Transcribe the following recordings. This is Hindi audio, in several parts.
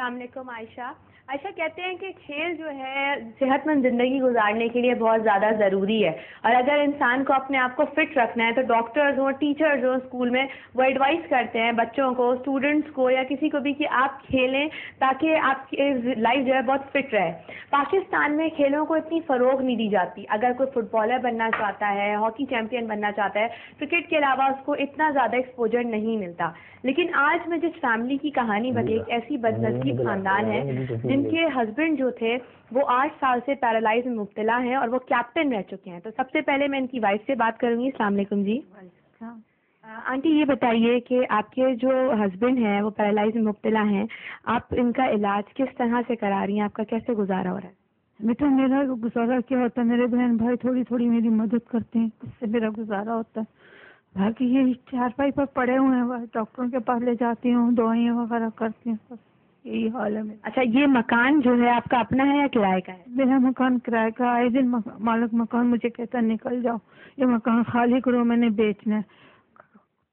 अस्सलाम वालेकुम आयशा कहते हैं कि खेल जो है सेहतमंद ज़िंदगी गुजारने के लिए बहुत ज़्यादा ज़रूरी है और अगर इंसान को अपने आप को फिट रखना है तो डॉक्टर्स हों, टीचर्स हों, स्कूल में वो एडवाइस करते हैं बच्चों को, स्टूडेंट्स को या किसी को भी कि आप खेलें ताकि आपकी लाइफ जो है बहुत फिट रहे। पाकिस्तान में खेलों को इतनी फ़रोग नहीं दी जाती। अगर कोई फुटबॉलर बनना चाहता है, हॉकी चैम्पियन बनना चाहता है, क्रिकेट के अलावा उसको इतना ज़्यादा एक्सपोजर नहीं मिलता। लेकिन आज मैं जिस फैमिली की कहानी बताई, एक ऐसी बदनसीब खानदान है जिनके हस्बैंड जो थे वो 8 साल से पैरालाइज में मुब्तला हैं और वो कैप्टन रह चुके हैं। तो सबसे पहले मैं इनकी वाइफ से बात करूंगी। अस्सलाम वालेकुम जी। आंटी ये बताइए कि आपके जो हस्बैंड हैं वो पैरालाइज में मुब्तला हैं, आप इनका इलाज किस तरह से करा रही हैं, आपका कैसे गुजारा हो रहा है? बेटा मेरा गुजारा क्या होता है, मेरे बहन भाई थोड़ी थोड़ी मेरी मदद करते हैं, इससे मेरा गुजारा होता है। बाकी ये चारपाई पर पड़े हुए हैं, डॉक्टरों के पास ले जाती हूँ, दवाइयाँ वगैरह करती हूँ, यही हाल है। अच्छा ये मकान जो है आपका अपना है या किराए का है? मेरा मकान किराए का। आए दिन मालिक मकान मुझे कहता निकल जाओ, ये मकान खाली करो, मैंने बेचना है।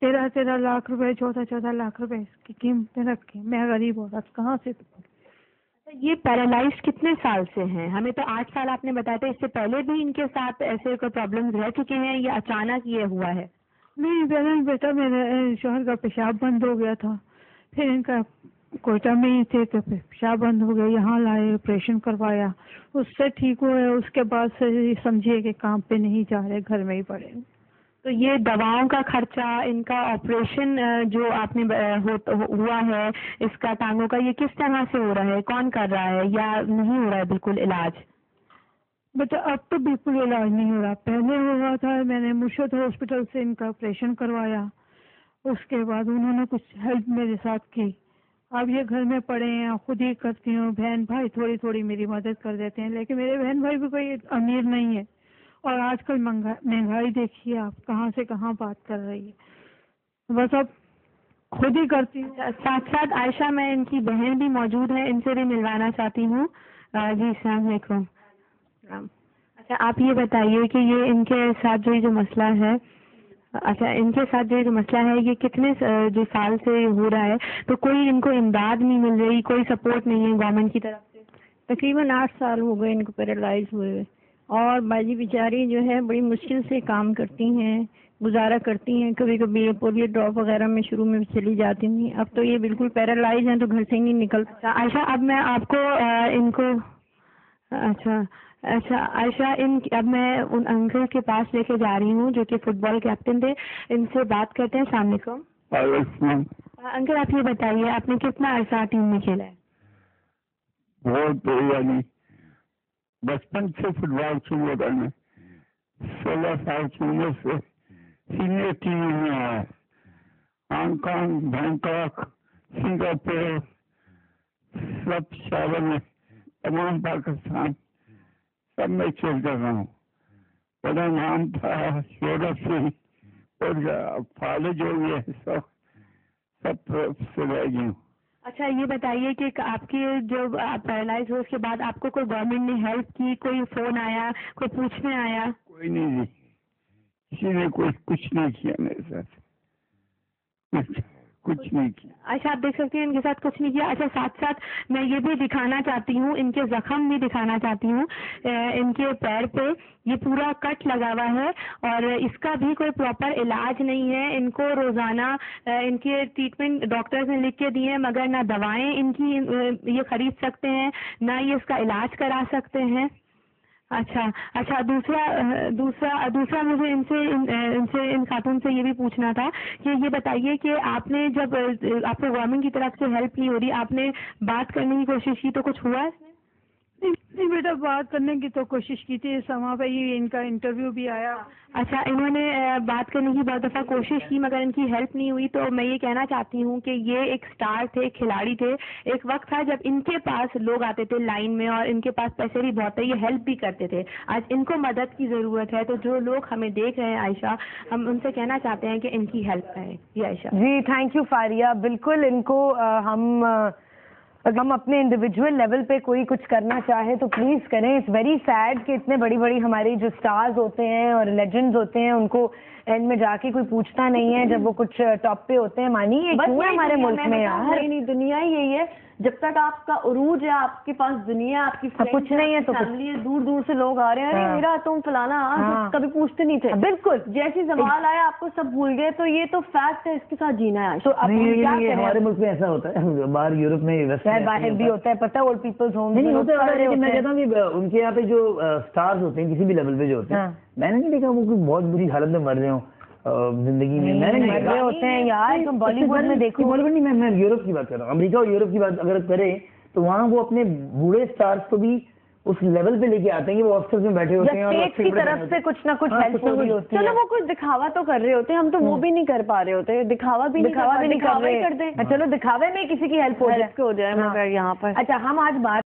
13-13 लाख रुपए, 14-14 लाख रुपए इसकी कीमतें रखी। मैं गरीब औरत कहाँ से। ये पैरालाइज कितने साल से हैं? हमें तो 8 साल आपने बताया था, इससे पहले भी इनके साथ ऐसे कोई प्रॉब्लम रह चुके हैं या अचानक ये हुआ है? नहीं बहन, बेटा मेरे शोहर का पेशाब बंद हो गया था, फिर इनका कोयटा में ही थे तो पेशाब बंद हो गया, यहाँ लाए, ऑपरेशन करवाया, उससे ठीक हुए। उसके बाद से समझिए कि काम पे नहीं जा रहे, घर में ही पड़े। तो ये दवाओं का खर्चा, इनका ऑपरेशन जो आपने हुआ है इसका, टांगों का, ये किस तरह से हो रहा है, कौन कर रहा है या नहीं हो रहा है बिल्कुल इलाज? बेटा अब तो बिल्कुल इलाज नहीं हो रहा। पहले हो रहा था, मैंने मुर्शद हॉस्पिटल से इनका ऑपरेशन करवाया, उसके बाद उन्होंने कुछ हेल्प मेरे साथ की। अब ये घर में पड़े हैं, खुद ही करती हूँ, बहन भाई थोड़ी थोड़ी मेरी मदद कर देते हैं। लेकिन मेरे बहन भाई भी कोई अमीर नहीं है और आजकल महंगाई देखिए आप कहाँ से कहाँ बात कर रही है, बस अब खुद ही करती हूँ। साथ साथ आयशा मैं इनकी बहन भी मौजूद है, इनसे भी मिलवाना चाहती हूँ जी। अस्सलाम वालेकुम। अच्छा आप ये बताइए कि ये इनके साथ जो मसला है, अच्छा इनके साथ जो मसला है ये कितने जो साल से हो रहा है, तो कोई इनको इमदाद नहीं मिल रही, कोई सपोर्ट नहीं है गवर्नमेंट की तरफ से? तकरीबन 8 साल हो गए इनको पैरालाइज हुए और बाजी बेचारी जो है बड़ी मुश्किल से काम करती हैं, गुजारा करती हैं। कभी कभी पोलियो ड्रॉप वगैरह में शुरू में चली जाती थी, अब तो ये बिल्कुल पैरालाइज हैं तो घर से ही नहीं निकल सकता। आयशा अब मैं आपको इनको अच्छा आयशा इन अब मैं उन अंकल के पास लेके जा रही हूँ जो कि फुटबॉल कैप्टन थे, इनसे बात करते हैं। अस्सलाम वालेकुम। अंकल आप ये बताइए आपने कितना अरसा टीम में खेला है? बहुत, बचपन से फुटबॉल शुरू होता है, 16 साल की उम्र से सीनियर टीम में आया। हांगकांग, बैंकॉक, सिंगापुर, सब शहरों में, तमाम पाकिस्तान सब में खेलता रहा हूँ। बड़ा नाम था शोरत सिंह और फालिज हो गया, सब से रह गई हूँ। अच्छा ये बताइए कि आपके जो पैरालाइज हो उसके बाद आपको कोई गवर्नमेंट ने हेल्प की, कोई फोन आया, कोई पूछने आया? कोई नहीं, किसी ने कोई कुछ नहीं किया मेरे साथ, कुछ नहीं किया। अच्छा आप देख सकते हैं इनके साथ कुछ नहीं किया। अच्छा साथ साथ मैं ये भी दिखाना चाहती हूँ, इनके जख्म भी दिखाना चाहती हूँ। इनके पैर पे ये पूरा कट लगा हुआ है और इसका भी कोई प्रॉपर इलाज नहीं है। इनको रोजाना इनके ट्रीटमेंट डॉक्टर्स ने लिख के दिए हैं, मगर ना दवाएं इनकी ये खरीद सकते हैं, ना ये इसका इलाज करा सकते हैं। अच्छा दूसरा मुझे इन खातून से ये भी पूछना था कि ये बताइए कि आपने जब आपको गवर्नमेंट की तरफ से हेल्प नहीं हो रही, आपने बात करने की कोशिश की तो कुछ हुआ इसमें? नहीं बेटा बात करने की तो कोशिश की थी, समा पे ही इनका इंटरव्यू भी आया। अच्छा इन्होंने बात करने की बहुत दफ़ा कोशिश की मगर इनकी हेल्प नहीं हुई। तो मैं ये कहना चाहती हूँ कि ये एक स्टार थे, खिलाड़ी थे, एक वक्त था जब इनके पास लोग आते थे लाइन में और इनके पास पैसे भी बहुत थे, ये हेल्प भी करते थे। आज इनको मदद की ज़रूरत है, तो जो लोग हमें देख रहे हैं आयशा, हम उनसे कहना चाहते हैं कि इनकी हेल्प करें। जी आयशा जी, थैंक यू फारिया। बिल्कुल इनको हम अगर हम अपने इंडिविजुअल लेवल पे कोई कुछ करना चाहें तो प्लीज़ करें। इट्स वेरी सैड कि इतने बड़ी बड़ी हमारी जो स्टार्स होते हैं और लेजेंड्स होते हैं उनको एंड में जाके कोई पूछता नहीं है जब वो कुछ टॉप पे होते हैं। मानिए क्यों है हमारे मुल्क में यार, नहीं दुनिया ही यही है। जब तक आपका उरूज है, आपके पास दुनिया, आपकी कुछ नहीं है तो फैमिली, दूर दूर से लोग आ रहे हैं, अरे मेरा तुम फलाना, कभी पूछते नहीं थे। बिल्कुल जैसे सवाल आया आपको सब भूल गए, तो ये तो फैक्ट है, इसके साथ जीना है। तो हमारे मुल्क में ऐसा होता है, बाहर यूरोप में बाहर भी होता है, पता है, ओल्ड पीपल्स होम नहीं होता है। मैं कहता हूँ कि उनके यहाँ पे जो स्टार्स होते हैं किसी भी लेवल पे जो होते हैं, मैंने नहीं देखा वो बहुत बुरी हालत में मर रहे हो जिंदगी में। मैंने मर रहे होते हैं यार, तुम बॉलीवुड में देखो। बॉलीवुड नहीं, मैं यूरोप की बात कर रहा हूँ, अमेरिका और यूरोप की बात अगर करें तो वहाँ वो अपने बूढ़े स्टार्स को भी उस लेवल पे लेके आते हैं कि वो ऑफिस में बैठे होते हैं और स्टेट की तरफ से कुछ ना कुछ हेल्प होती है। चलो वो कुछ दिखावा तो कर रहे होते हैं, हम तो वो भी नहीं कर पा रहे होते, दिखावा भी नहीं कर रहे। चलो दिखावे में किसी की हेल्प हो जाए यहाँ पर। अच्छा हम आज बात